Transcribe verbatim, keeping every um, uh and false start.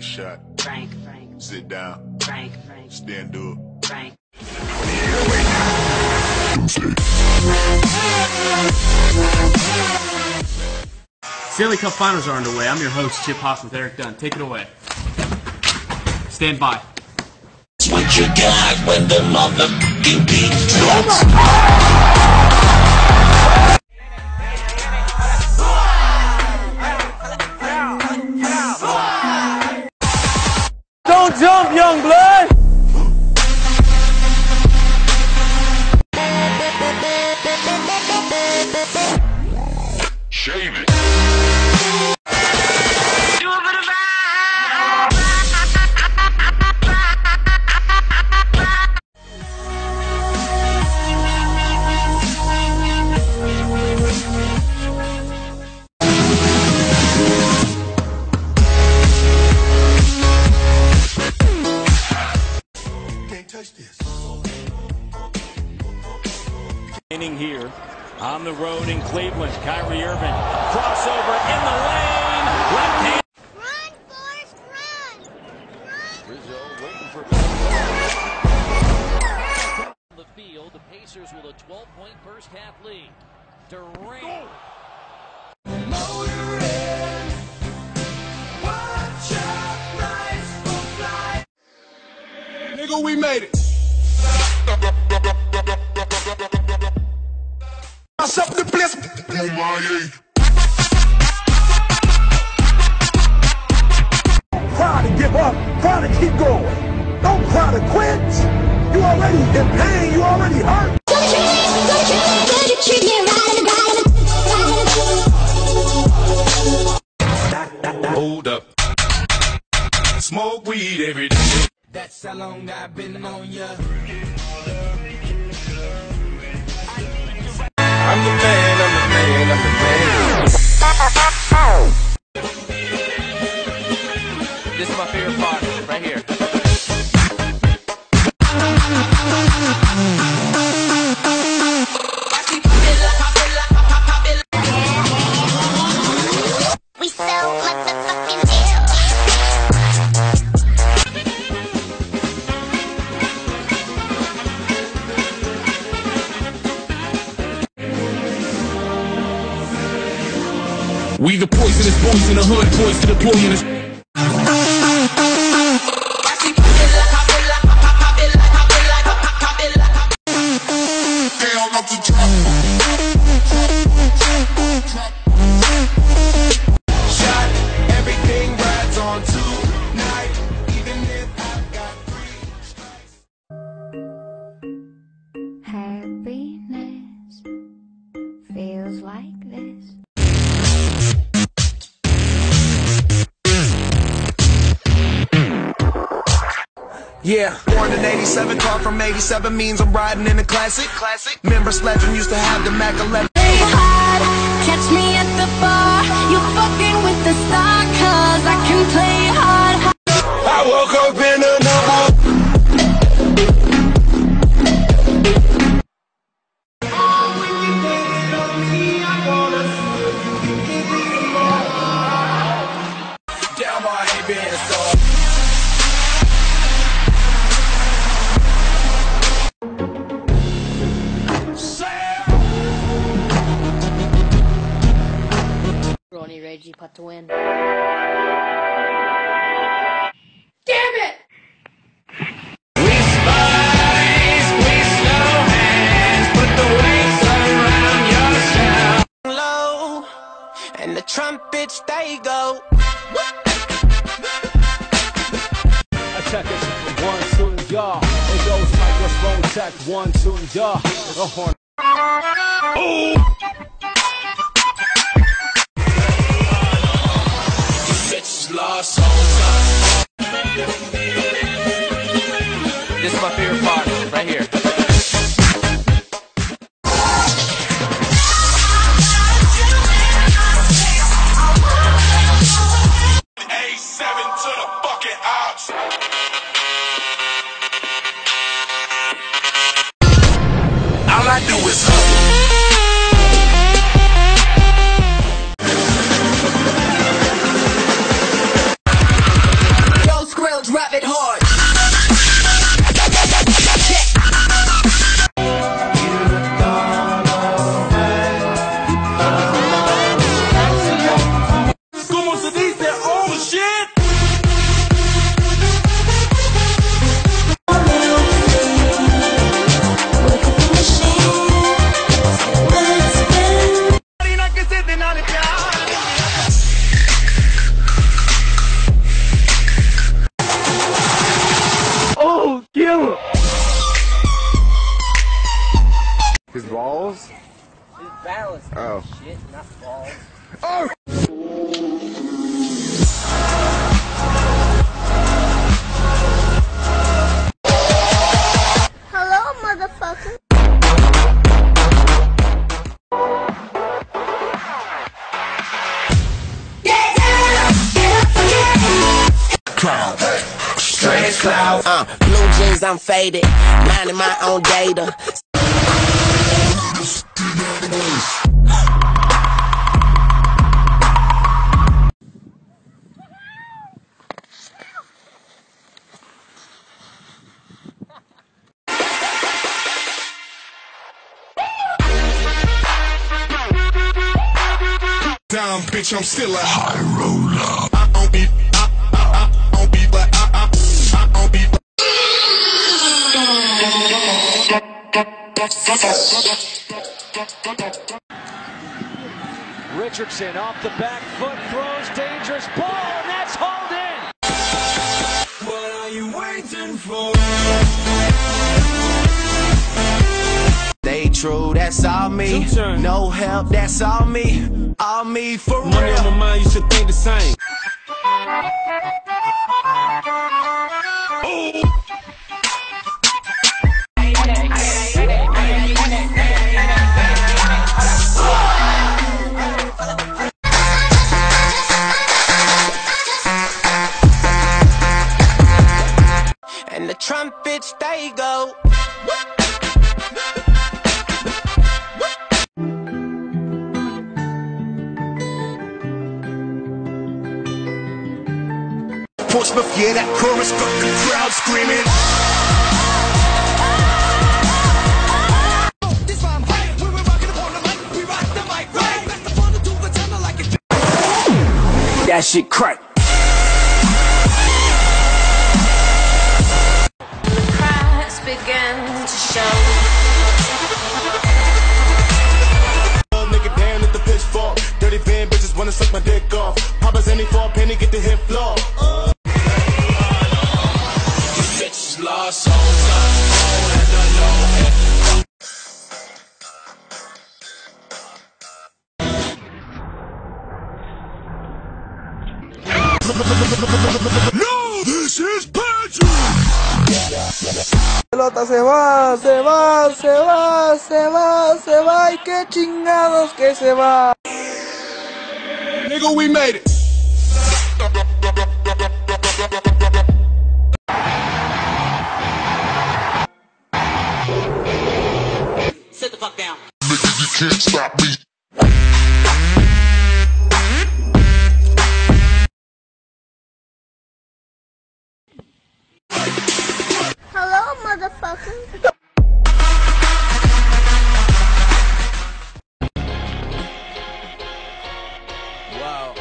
bank shot. Frank, Frank. Sit down. Frank, Frank. Stand up. Frank. Stanley Cup Finals are underway. I'm your host, Chip Hoffs, with Eric Dunn. Take it away. Stand by. It's what you got when the motherfucking beat drops. Don't jump, young blood. Shave it. Here on the road in Cleveland, Kyrie Irving, crossover in the lane, left hand. Run, Forrest, run! Run. Rizzo waiting for on the field, the Pacers with a twelve-point first-half lead. Durant. Motor in. Watch out, rise for fly. Nigga, we made it. Up the place. Try to give up, try to keep going. Don't try to quit. You already in pain, you already hurt. Hold up. Smoke weed every day. That's how long I've been on ya. I'm the man, I'm the man, I'm the man. This is my favorite part, right here. We sell motherfucking we the poisonous boys in the hood, boys to deploy in the shot, everything rides on tonight, even if I've got three strikes. Happiness feels like this. Yeah, born in eighty-seven, car from eighty-seven means I'm riding in a classic. Classic. Remember Sledgeon used to have the Mac eleven. Stay hard, catch me at the bar. You're fucking with the star, cause I can play hard. I woke up in a number. Oh, when you dated on me, I wanna feel you can give me some more. Down my A B S off. Reggie put the win. Damn it! We spice, we slow hands, put the wings around yourself. Low, and the trumpets they go. I check it. One, two, and y'all. It goes microphone check. One, two, and y'all. The horn. Oh! This is my favorite part, right here. A seven to the fucking ops. All I do is hustle. It's balanced. Oh. Shit, not balls. Oh! Cloud. Uh, blue jeans, I'm faded, minding my own data. Down, bitch, I'm still a high roller. I don't be, I, I, I don't be, but I, I. Richardson off the back foot, throws dangerous ball, and that's hauled in. What are you waiting for? They true, that's all me. No help, that's all me. All me for real. Money on my mind, you should think the same. And the trumpets, they go. Portsmouth, yeah, that chorus got the crowd screaming. This time, hey, we were rocking upon the mic, we rocked the mic, right? Back the phone to the tunnel like a. That shit crack. Began to show. Old nigga down at the pitchfork. Dirty van bitches wanna suck my dick off. Papa's any for a penny, get the hip floor. Uh. These bitches lost souls, all at the low end. No, this is Patrick. Pelota se va, se va, se va, se va, se va, y qué chingados que se va. Nigga, we made it. Sit the fuck down. Nigga, you can't stop me. Motherfucker. Wow.